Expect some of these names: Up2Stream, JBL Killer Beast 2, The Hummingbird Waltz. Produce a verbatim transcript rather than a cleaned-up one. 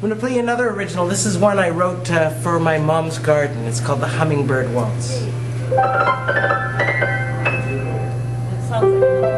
I'm going to play you another original. This is one I wrote uh, for my mom's garden. It's called The Hummingbird Waltz. That sounds like